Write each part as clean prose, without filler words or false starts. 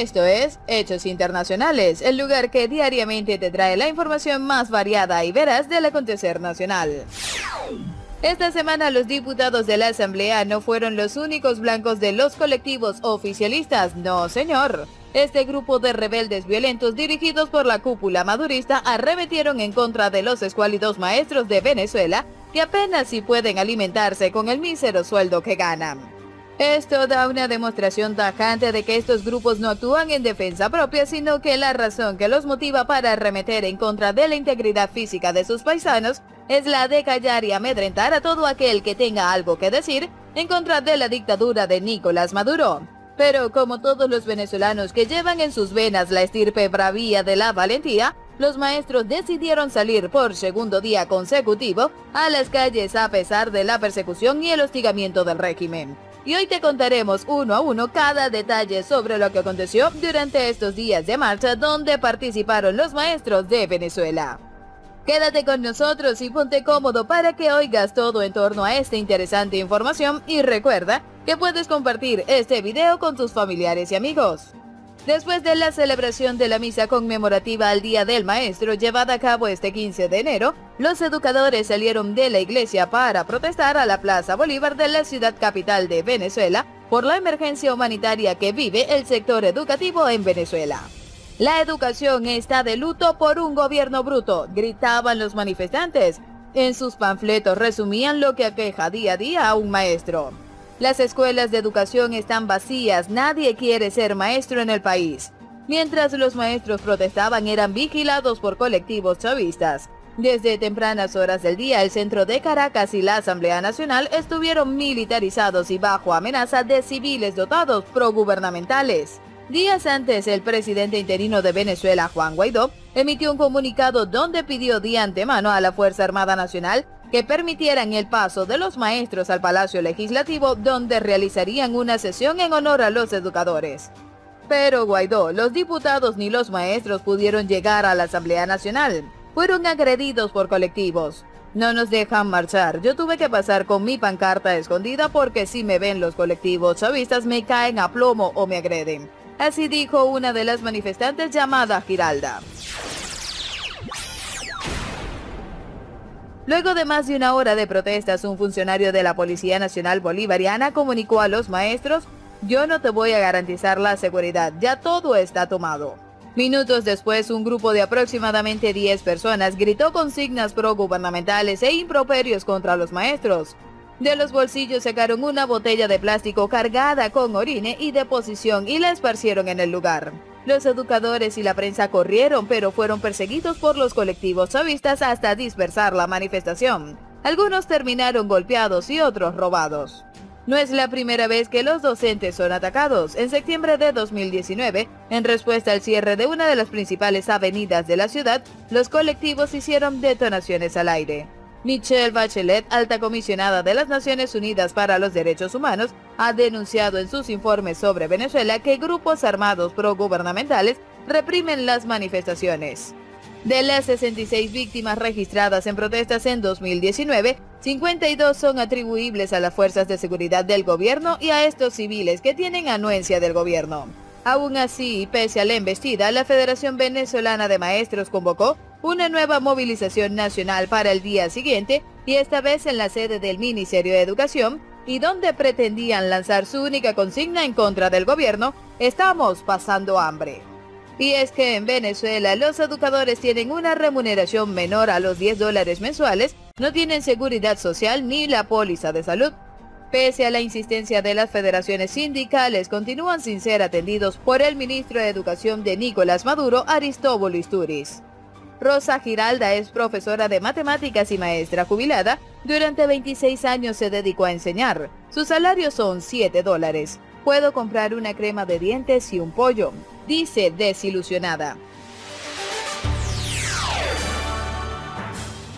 Esto es Hechos Internacionales, el lugar que diariamente te trae la información más variada y veraz del acontecer nacional. Esta semana los diputados de la Asamblea no fueron los únicos blancos de los colectivos oficialistas, no señor. Este grupo de rebeldes violentos dirigidos por la cúpula madurista arremetieron en contra de los escuálidos maestros de Venezuela que apenas si pueden alimentarse con el mísero sueldo que ganan. Esto da una demostración tajante de que estos grupos no actúan en defensa propia, sino que la razón que los motiva para arremeter en contra de la integridad física de sus paisanos es la de callar y amedrentar a todo aquel que tenga algo que decir en contra de la dictadura de Nicolás Maduro. Pero como todos los venezolanos que llevan en sus venas la estirpe bravía de la valentía, los maestros decidieron salir por segundo día consecutivo a las calles a pesar de la persecución y el hostigamiento del régimen. Y hoy te contaremos uno a uno cada detalle sobre lo que aconteció durante estos días de marcha donde participaron los maestros de Venezuela. Quédate con nosotros y ponte cómodo para que oigas todo en torno a esta interesante información y recuerda que puedes compartir este video con tus familiares y amigos. Después de la celebración de la misa conmemorativa al Día del Maestro llevada a cabo este 15 de enero, los educadores salieron de la iglesia para protestar a la plaza Bolívar de la ciudad capital de Venezuela por la emergencia humanitaria que vive el sector educativo en Venezuela. La educación está de luto por un gobierno bruto, gritaban los manifestantes. En sus panfletos resumían lo que aqueja día a día a un maestro. Las escuelas de educación están vacías, nadie quiere ser maestro en el país. Mientras los maestros protestaban, eran vigilados por colectivos chavistas. Desde tempranas horas del día, el centro de Caracas y la Asamblea Nacional estuvieron militarizados y bajo amenaza de civiles dotados progubernamentales. Días antes, el presidente interino de Venezuela, Juan Guaidó, emitió un comunicado donde pidió de antemano a la Fuerza Armada Nacional que permitieran el paso de los maestros al Palacio Legislativo, donde realizarían una sesión en honor a los educadores. Pero Guaidó, los diputados ni los maestros pudieron llegar a la Asamblea Nacional. Fueron agredidos por colectivos. No nos dejan marchar, yo tuve que pasar con mi pancarta escondida porque si me ven los colectivos chavistas me caen a plomo o me agreden. Así dijo una de las manifestantes llamada Giralda. Luego de más de una hora de protestas, un funcionario de la Policía Nacional Bolivariana comunicó a los maestros: "Yo no te voy a garantizar la seguridad, ya todo está tomado". Minutos después, un grupo de aproximadamente 10 personas gritó consignas progubernamentales e improperios contra los maestros. De los bolsillos sacaron una botella de plástico cargada con orine y deposición y la esparcieron en el lugar. Los educadores y la prensa corrieron, pero fueron perseguidos por los colectivos chavistas hasta dispersar la manifestación. Algunos terminaron golpeados y otros robados. No es la primera vez que los docentes son atacados. En septiembre de 2019, en respuesta al cierre de una de las principales avenidas de la ciudad, los colectivos hicieron detonaciones al aire. Michelle Bachelet, alta comisionada de las Naciones Unidas para los Derechos Humanos, ha denunciado en sus informes sobre Venezuela que grupos armados progubernamentales reprimen las manifestaciones. De las 66 víctimas registradas en protestas en 2019, 52 son atribuibles a las fuerzas de seguridad del gobierno y a estos civiles que tienen anuencia del gobierno. Aún así, y pese a la embestida, la Federación Venezolana de Maestros convocó una nueva movilización nacional para el día siguiente y esta vez en la sede del Ministerio de Educación y donde pretendían lanzar su única consigna en contra del gobierno: "Estamos pasando hambre". Y es que en Venezuela los educadores tienen una remuneración menor a los $10 mensuales, no tienen seguridad social ni la póliza de salud. Pese a la insistencia de las federaciones sindicales, continúan sin ser atendidos por el ministro de Educación de Nicolás Maduro, Aristóbulo Isturiz. Rosa Giralda es profesora de matemáticas y maestra jubilada. Durante 26 años se dedicó a enseñar. Su salario son $7. "Puedo comprar una crema de dientes y un pollo", dice desilusionada.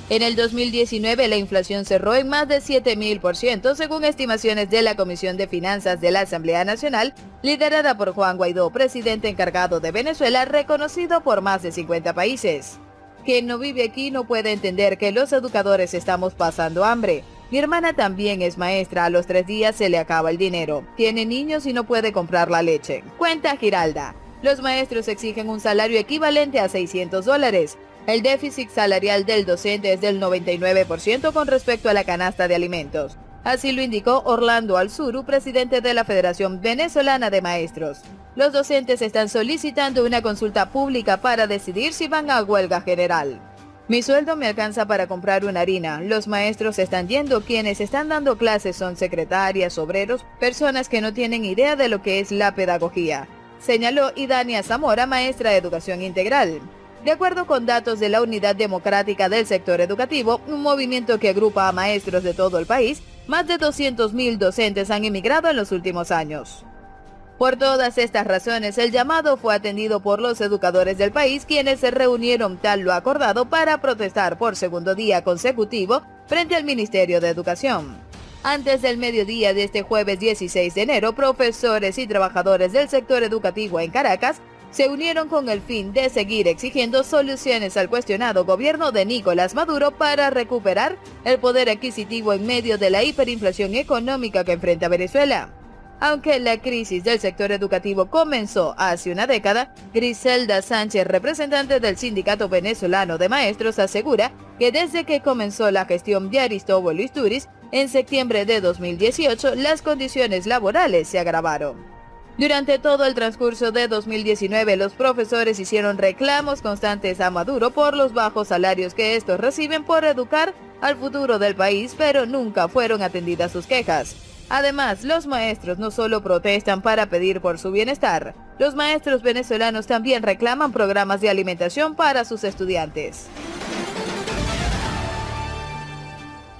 En el 2019 la inflación cerró en más de 7.000% según estimaciones de la Comisión de Finanzas de la Asamblea Nacional, liderada por Juan Guaidó, presidente encargado de Venezuela, reconocido por más de 50 países. "Quien no vive aquí no puede entender que los educadores estamos pasando hambre. Mi hermana también es maestra, a los 3 días se le acaba el dinero. Tiene niños y no puede comprar la leche", cuenta Giralda. Los maestros exigen un salario equivalente a $600. El déficit salarial del docente es del 99% con respecto a la canasta de alimentos. Así lo indicó Orlando Alzuru, presidente de la Federación Venezolana de Maestros. Los docentes están solicitando una consulta pública para decidir si van a huelga general. Mi sueldo me alcanza para comprar una harina. Los maestros están yendo, quienes están dando clases son secretarias, obreros, personas que no tienen idea de lo que es la pedagogía, señaló Idania Zamora, maestra de Educación Integral. De acuerdo con datos de la Unidad Democrática del Sector Educativo, un movimiento que agrupa a maestros de todo el país, más de 200.000 docentes han emigrado en los últimos años. Por todas estas razones, el llamado fue atendido por los educadores del país, quienes se reunieron tal lo acordado para protestar por segundo día consecutivo frente al Ministerio de Educación. Antes del mediodía de este jueves 16 de enero, profesores y trabajadores del sector educativo en Caracas se unieron con el fin de seguir exigiendo soluciones al cuestionado gobierno de Nicolás Maduro para recuperar el poder adquisitivo en medio de la hiperinflación económica que enfrenta Venezuela. Aunque la crisis del sector educativo comenzó hace una década, Griselda Sánchez, representante del Sindicato Venezolano de Maestros, asegura que desde que comenzó la gestión de Aristóbulo Isturiz, en septiembre de 2018, las condiciones laborales se agravaron. Durante todo el transcurso de 2019, los profesores hicieron reclamos constantes a Maduro por los bajos salarios que estos reciben por educar al futuro del país, pero nunca fueron atendidas sus quejas. Además, los maestros no solo protestan para pedir por su bienestar, los maestros venezolanos también reclaman programas de alimentación para sus estudiantes.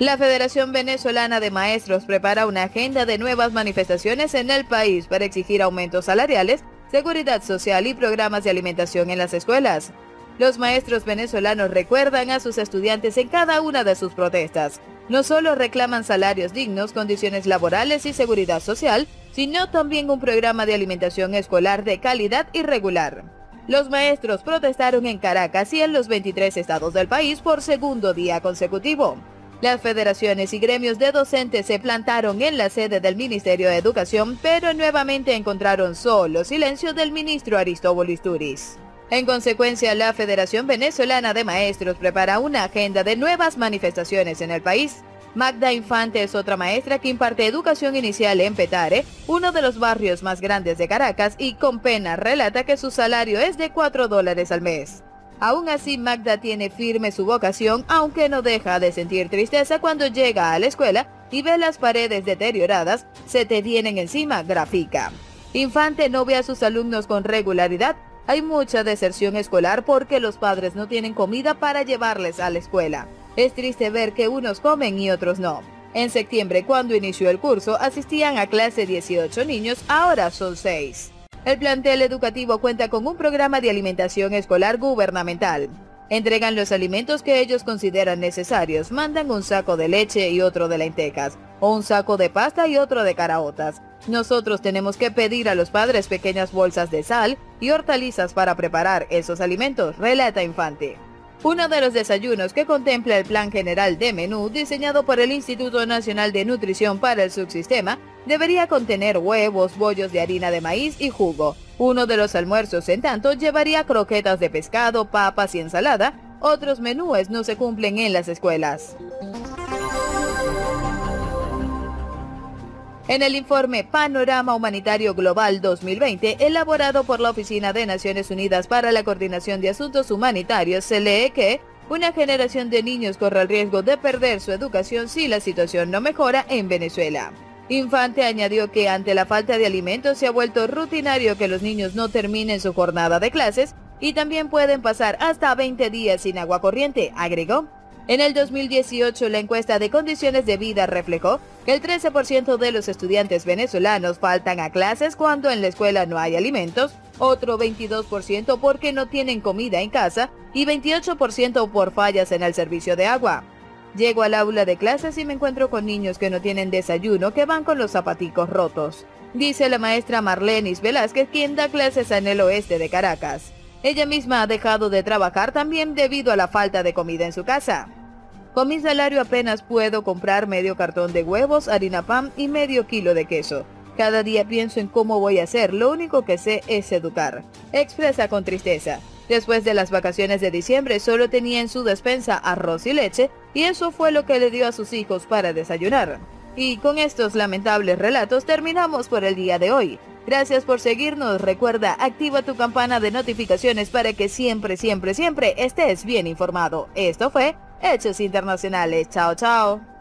La Federación Venezolana de Maestros prepara una agenda de nuevas manifestaciones en el país para exigir aumentos salariales, seguridad social y programas de alimentación en las escuelas. Los maestros venezolanos recuerdan a sus estudiantes en cada una de sus protestas. No solo reclaman salarios dignos, condiciones laborales y seguridad social, sino también un programa de alimentación escolar de calidad y regular. Los maestros protestaron en Caracas y en los 23 estados del país por segundo día consecutivo. Las federaciones y gremios de docentes se plantaron en la sede del Ministerio de Educación, pero nuevamente encontraron solo silencio del ministro Aristóbulo Isturiz. En consecuencia, la Federación Venezolana de Maestros prepara una agenda de nuevas manifestaciones en el país. Magda Infante es otra maestra que imparte educación inicial en Petare, uno de los barrios más grandes de Caracas, y con pena relata que su salario es de $4 al mes. Aún así, Magda tiene firme su vocación, aunque no deja de sentir tristeza cuando llega a la escuela y ve las paredes deterioradas, se te vienen encima, grafica. Infante no ve a sus alumnos con regularidad, hay mucha deserción escolar porque los padres no tienen comida para llevarles a la escuela. Es triste ver que unos comen y otros no. En septiembre, cuando inició el curso, asistían a clase 18 niños, ahora son 6. El plantel educativo cuenta con un programa de alimentación escolar gubernamental. Entregan los alimentos que ellos consideran necesarios, mandan un saco de leche y otro de lentejas, o un saco de pasta y otro de caraotas. Nosotros tenemos que pedir a los padres pequeñas bolsas de sal y hortalizas para preparar esos alimentos, relata Infante. Uno de los desayunos que contempla el Plan General de Menú diseñado por el Instituto Nacional de Nutrición para el Subsistema debería contener huevos, bollos de harina de maíz y jugo. Uno de los almuerzos, en tanto, llevaría croquetas de pescado, papas y ensalada. Otros menúes no se cumplen en las escuelas. En el informe Panorama Humanitario Global 2020, elaborado por la Oficina de Naciones Unidas para la Coordinación de Asuntos Humanitarios, se lee que una generación de niños corre el riesgo de perder su educación si la situación no mejora en Venezuela. Infante añadió que ante la falta de alimentos se ha vuelto rutinario que los niños no terminen su jornada de clases y también pueden pasar hasta 20 días sin agua corriente, agregó. En el 2018, la encuesta de condiciones de vida reflejó que el 13% de los estudiantes venezolanos faltan a clases cuando en la escuela no hay alimentos, otro 22% porque no tienen comida en casa y 28% por fallas en el servicio de agua. Llego al aula de clases y me encuentro con niños que no tienen desayuno, que van con los zapaticos rotos, dice la maestra Marlenis Velázquez, quien da clases en el oeste de Caracas. Ella misma ha dejado de trabajar también debido a la falta de comida en su casa. Con mi salario apenas puedo comprar medio cartón de huevos, harina pan y medio kilo de queso. Cada día pienso en cómo voy a hacer, lo único que sé es educar, expresa con tristeza. Después de las vacaciones de diciembre solo tenía en su despensa arroz y leche y eso fue lo que le dio a sus hijos para desayunar. Y con estos lamentables relatos terminamos por el día de hoy. Gracias por seguirnos, recuerda, activa tu campana de notificaciones para que siempre estés bien informado. Esto fue Hechos Internacionales, chao chao.